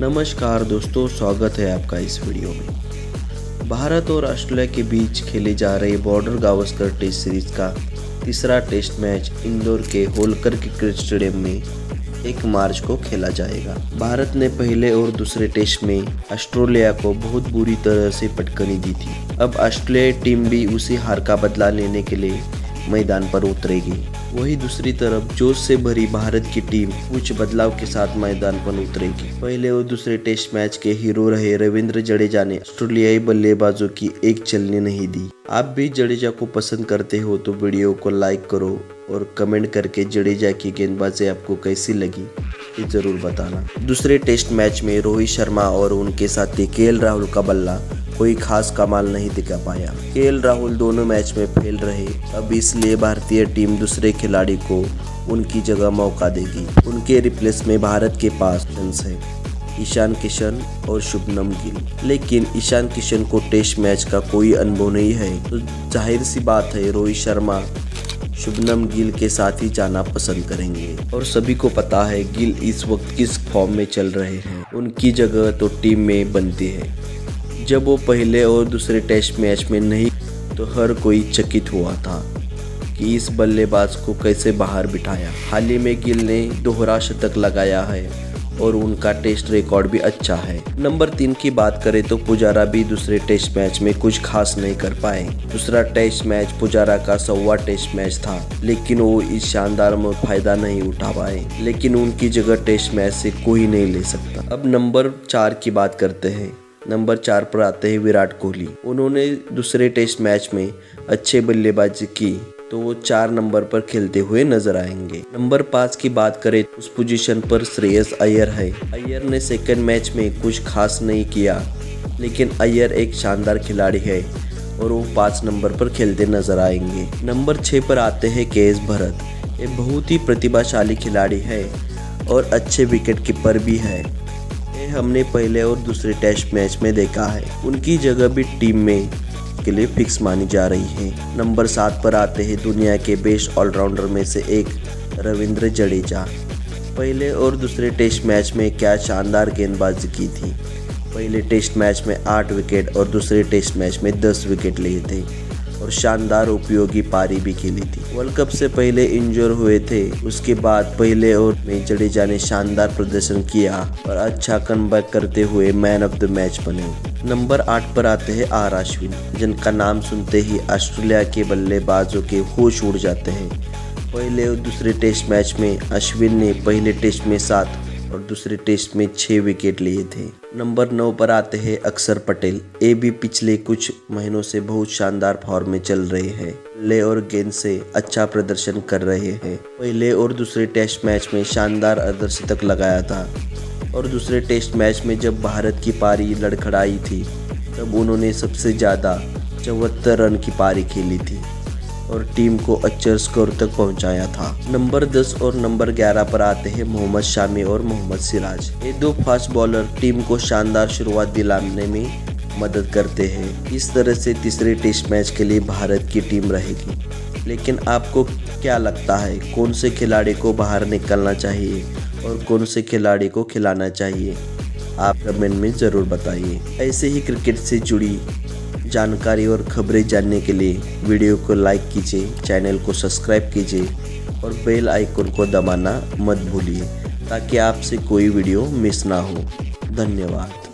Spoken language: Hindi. नमस्कार दोस्तों, स्वागत है आपका इस वीडियो में। भारत और ऑस्ट्रेलिया के बीच खेले जा रहे बॉर्डर गावस्कर टेस्ट सीरीज का तीसरा टेस्ट मैच इंदौर के होलकर क्रिकेट स्टेडियम में 1 मार्च को खेला जाएगा। भारत ने पहले और दूसरे टेस्ट में ऑस्ट्रेलिया को बहुत बुरी तरह से पटकनी दी थी। अब ऑस्ट्रेलियाई टीम भी उसी हार का बदला लेने के लिए मैदान पर उतरेगी। वहीं दूसरी तरफ जोश से भरी भारत की टीम कुछ बदलाव के साथ मैदान पर उतरेगी। पहले और दूसरे टेस्ट मैच के हीरो रहे रविंद्र जडेजा ने ऑस्ट्रेलियाई बल्लेबाजों की एक चलने नहीं दी। आप भी जडेजा को पसंद करते हो तो वीडियो को लाइक करो और कमेंट करके जडेजा की गेंदबाजी आपको कैसी लगी ये जरूर बताना। दूसरे टेस्ट मैच में रोहित शर्मा और उनके साथी KL राहुल का बल्ला कोई खास कमाल नहीं दिखा पाया। KL राहुल दोनों मैच में फेल रहे, अब इसलिए भारतीय टीम दूसरे खिलाड़ी को उनकी जगह मौका देगी। उनके रिप्लेस में भारत के पास ऑप्शंस है ईशान किशन और शुभमन गिल, लेकिन ईशान किशन को टेस्ट मैच का कोई अनुभव नहीं है तो जाहिर सी बात है रोहित शर्मा शुभमन गिल के साथ ही जाना पसंद करेंगे। और सभी को पता है गिल इस वक्त किस फॉर्म में चल रहे हैं, उनकी जगह तो टीम में बनती है। जब वो पहले और दूसरे टेस्ट मैच में नहीं तो हर कोई चकित हुआ था कि इस बल्लेबाज को कैसे बाहर बिठाया। हाल ही में गिल ने दोहरा शतक लगाया है और उनका टेस्ट रिकॉर्ड भी अच्छा है। नंबर 3 की बात करें तो पुजारा भी दूसरे टेस्ट मैच में कुछ खास नहीं कर पाए। दूसरा टेस्ट मैच पुजारा का 100वां टेस्ट मैच था, लेकिन वो इस शानदार में फायदा नहीं उठा पाए, लेकिन उनकी जगह टेस्ट मैच से कोई नहीं ले सकता। अब नंबर 4 की बात करते हैं। नंबर 4 पर आते हैं विराट कोहली। उन्होंने दूसरे टेस्ट मैच में अच्छे बल्लेबाजी की तो वो 4 नंबर पर खेलते हुए नजर आएंगे। नंबर 5 की बात करें उस पोजीशन पर श्रेयस अय्यर है। अय्यर ने सेकंड मैच में कुछ खास नहीं किया, लेकिन अय्यर एक शानदार खिलाड़ी है और वो 5 नंबर पर खेलते नजर आएंगे। नंबर 6 पर आते हैं K भरत। ये बहुत ही प्रतिभाशाली खिलाड़ी है और अच्छे विकेट कीपर भी है, हमने पहले और दूसरे टेस्ट मैच में देखा है। उनकी जगह भी टीम में के लिए फिक्स मानी जा रही है। नंबर 7 पर आते हैं दुनिया के बेस्ट ऑलराउंडर में से एक रविंद्र जडेजा। पहले और दूसरे टेस्ट मैच में क्या शानदार गेंदबाजी की थी। पहले टेस्ट मैच में 8 विकेट और दूसरे टेस्ट मैच में 10 विकेट लिए थे और शानदार उपयोगी पारी भी खेली थी। वर्ल्ड कप से पहले इंजर हुए थे, उसके बाद पहले ओवर में जडेजा ने शानदार प्रदर्शन किया और अच्छा कमबैक करते हुए मैन ऑफ द मैच बने। नंबर 8 पर आते हैं R अश्विन, जिनका नाम सुनते ही ऑस्ट्रेलिया के बल्लेबाजों के होश उड़ जाते हैं। पहले और दूसरे टेस्ट मैच में अश्विन ने पहले टेस्ट में 7 और दूसरे टेस्ट में 6 विकेट लिए थे। नंबर 9 पर आते हैं अक्षर पटेल। ये भी पिछले कुछ महीनों से बहुत शानदार फॉर्म में चल रहे हैं, बल्ले और गेंद से अच्छा प्रदर्शन कर रहे हैं। पहले और दूसरे टेस्ट मैच में शानदार अर्धशतक लगाया था और दूसरे टेस्ट मैच में जब भारत की पारी लड़खड़ाई थी तब उन्होंने सबसे ज़्यादा 74 रन की पारी खेली थी और टीम को अच्छे स्कोर तक पहुंचाया था। नंबर 10 और नंबर 11 पर आते हैं मोहम्मद शामी और मोहम्मद सिराज। ये दो फास्ट बॉलर टीम को शानदार शुरुआत दिलाने में मदद करते हैं। इस तरह से तीसरे टेस्ट मैच के लिए भारत की टीम रहेगी। लेकिन आपको क्या लगता है कौन से खिलाड़ी को बाहर निकलना चाहिए और कौन से खिलाड़ी को खिलाना चाहिए, आप कमेंट में ज़रूर बताइए। ऐसे ही क्रिकेट से जुड़ी जानकारी और खबरें जानने के लिए वीडियो को लाइक कीजिए, चैनल को सब्सक्राइब कीजिए और बेल आइकन को दबाना मत भूलिए ताकि आपसे कोई वीडियो मिस ना हो। धन्यवाद।